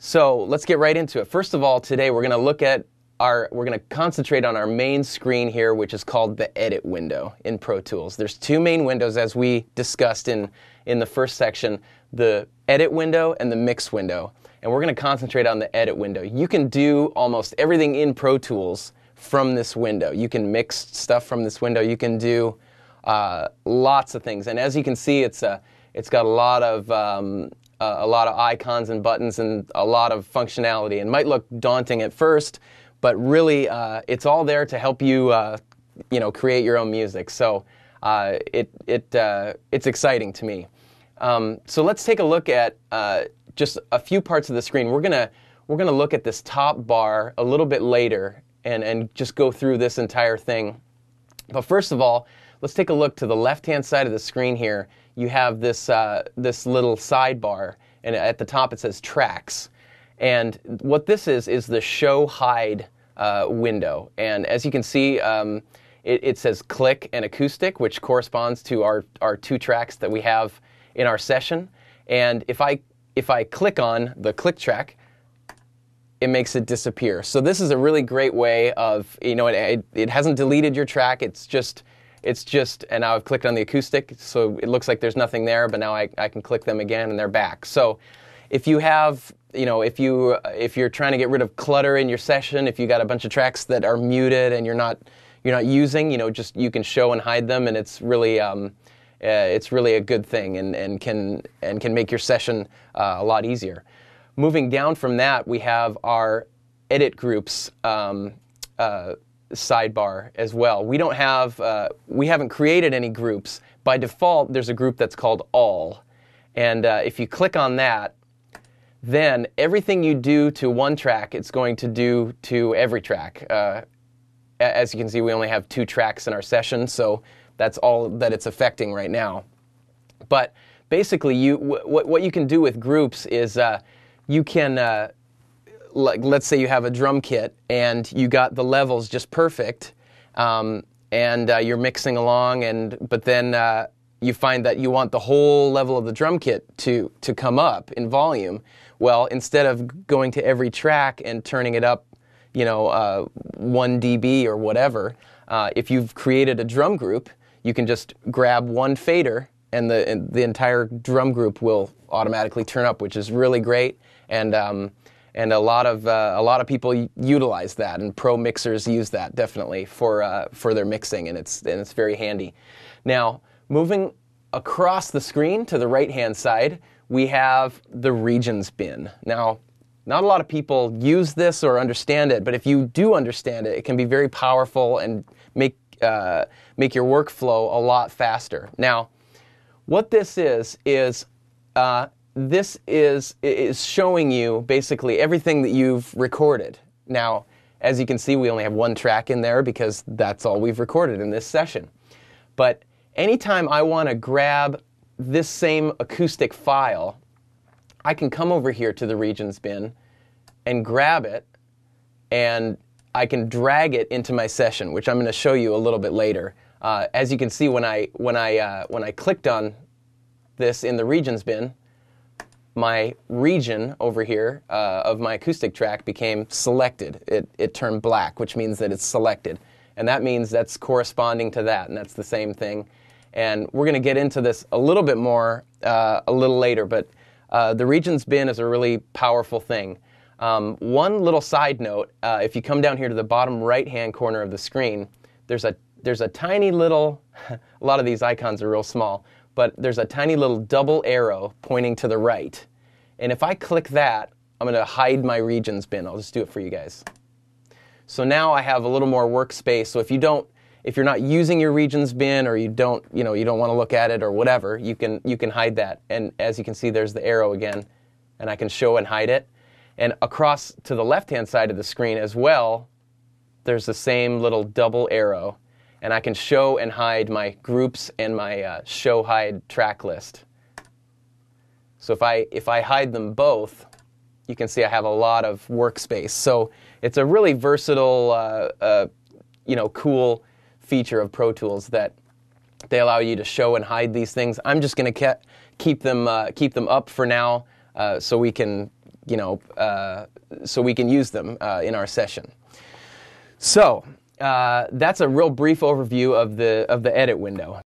So let's get right into it. First of all, today we're going to look at we're going to concentrate on our main screen here, which is called the edit window in Pro Tools. There's two main windows, as we discussed in the first section, the edit window and the mix window. And we're going to concentrate on the edit window. You can do almost everything in Pro Tools from this window. You can mix stuff from this window. You can do lots of things. And as you can see, it's got a lot of icons and buttons and a lot of functionality, and might look daunting at first, but really it's all there to help you create your own music. So it's exciting to me. So let's take a look at just a few parts of the screen. We're gonna look at this top bar a little bit later and just go through this entire thing. But first of all, let's take a look to the left-hand side of the screen here. You have this, this little sidebar, and at the top it says Tracks. And what this is the Show-Hide window. And as you can see, it says Click and Acoustic, which corresponds to our two tracks that we have in our session. And if I click on the click track, it makes it disappear. So this is a really great way of, it hasn't deleted your track, it's just, and now I've clicked on the acoustic, so it looks like there's nothing there, but now I can click them again and they're back. So if you have, if you're trying to get rid of clutter in your session, if you got a bunch of tracks that are muted and you're not using, just you can show and hide them, and it's really a good thing and can make your session a lot easier. Moving down from that, we have our edit groups sidebar as well. We haven't created any groups. By default, there's a group that's called All, and if you click on that, then everything you do to one track, it's going to do to every track. As you can see, we only have two tracks in our session, so that's all that it's affecting right now. But basically, what you can do with groups is you can like, let's say you have a drum kit and you got the levels just perfect, you're mixing along, but then you find that you want the whole level of the drum kit to come up in volume. Well, instead of going to every track and turning it up, 1 dB or whatever, if you've created a drum group, you can just grab one fader and the entire drum group will automatically turn up, which is really great. And a lot of people utilize that, and pro mixers use that definitely for their mixing, and it's very handy. Now, moving across the screen to the right-hand side, we have the regions bin. Now, not a lot of people use this or understand it, but if you do understand it, it can be very powerful and make your workflow a lot faster. Now, what this is showing you basically everything that you've recorded. Now, as you can see, we only have one track in there because that's all we've recorded in this session. But anytime I want to grab this same acoustic file, I can come over here to the regions bin and grab it, and I can drag it into my session, which I'm going to show you a little bit later. As you can see, when I clicked on this in the regions bin, my region over here of my acoustic track became selected. It turned black, which means that it's selected. And that means that's corresponding to that, and that's the same thing. And we're going to get into this a little bit more a little later, but the regions bin is a really powerful thing. One little side note, if you come down here to the bottom right-hand corner of the screen, there's a tiny little, a lot of these icons are real small, but there's a tiny little double arrow pointing to the right. And if I click that, I'm going to hide my regions bin. I'll just do it for you guys. So now I have a little more workspace. So if you're not using your regions bin, or you don't want to look at it or whatever, you can hide that. And as you can see, there's the arrow again, and I can show and hide it. And across to the left-hand side of the screen as well, there's the same little double arrow. And I can show and hide my groups and my show-hide track list. So if I hide them both, you can see I have a lot of workspace. So it's a really versatile, cool feature of Pro Tools that they allow you to show and hide these things. I'm just going to keep them up for now, so we can so we can use them in our session. So that's a real brief overview of the edit window.